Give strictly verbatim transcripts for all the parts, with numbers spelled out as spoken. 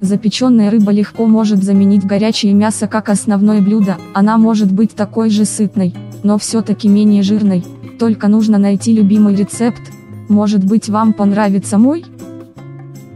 Запеченная рыба легко может заменить горячее мясо как основное блюдо, она может быть такой же сытной, но все-таки менее жирной, только нужно найти любимый рецепт. Может быть, вам понравится мой?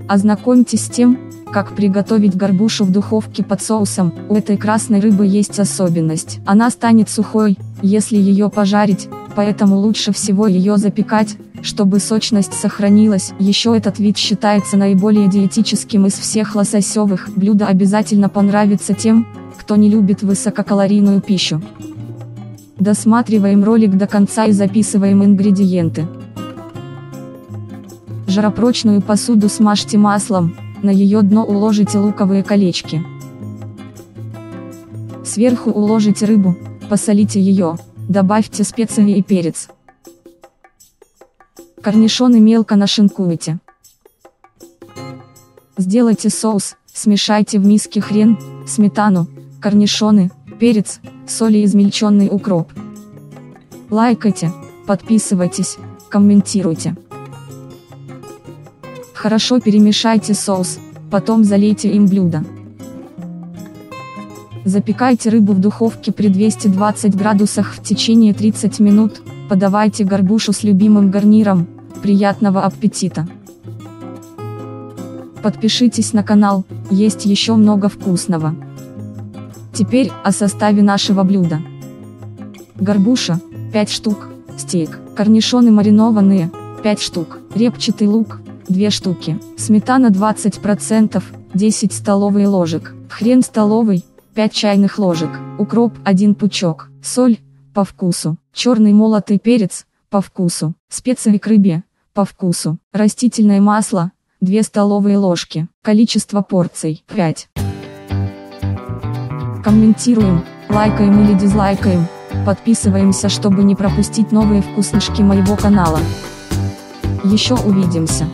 Ознакомьтесь с тем, как приготовить горбушу в духовке под соусом. У этой красной рыбы есть особенность. Она станет сухой, если ее пожарить, поэтому лучше всего ее запекать, чтобы сочность сохранилась. Еще этот вид считается наиболее диетическим из всех лососевых. Блюдо обязательно понравится тем, кто не любит высококалорийную пищу. Досматриваем ролик до конца и записываем ингредиенты. Жаропрочную посуду смажьте маслом, на ее дно уложите луковые колечки. Сверху уложите рыбу, посолите ее, добавьте специи и перец. Корнишоны мелко нашинкуйте. Сделайте соус, смешайте в миске хрен, сметану, корнишоны, перец, соль и измельченный укроп. Лайкайте, подписывайтесь, комментируйте. Хорошо перемешайте соус, потом залейте им блюдо. Запекайте рыбу в духовке при двухстах двадцати градусах в течение тридцати минут, подавайте горбушу с любимым гарниром. Приятного аппетита! Подпишитесь на канал, есть еще много вкусного. Теперь о составе нашего блюда. Горбуша, пять штук, стейк, корнишоны маринованные, пять штук, репчатый лук, две штуки, сметана двадцать процентов, десять столовых ложек, хрен столовый, пять чайных ложек, укроп один пучок, соль, по вкусу, черный молотый перец, по вкусу, специи к рыбе, по вкусу, растительное масло, две столовые ложки, количество порций, пять. Комментируем, лайкаем или дизлайкаем, подписываемся, чтобы не пропустить новые вкусняшки моего канала. Еще увидимся.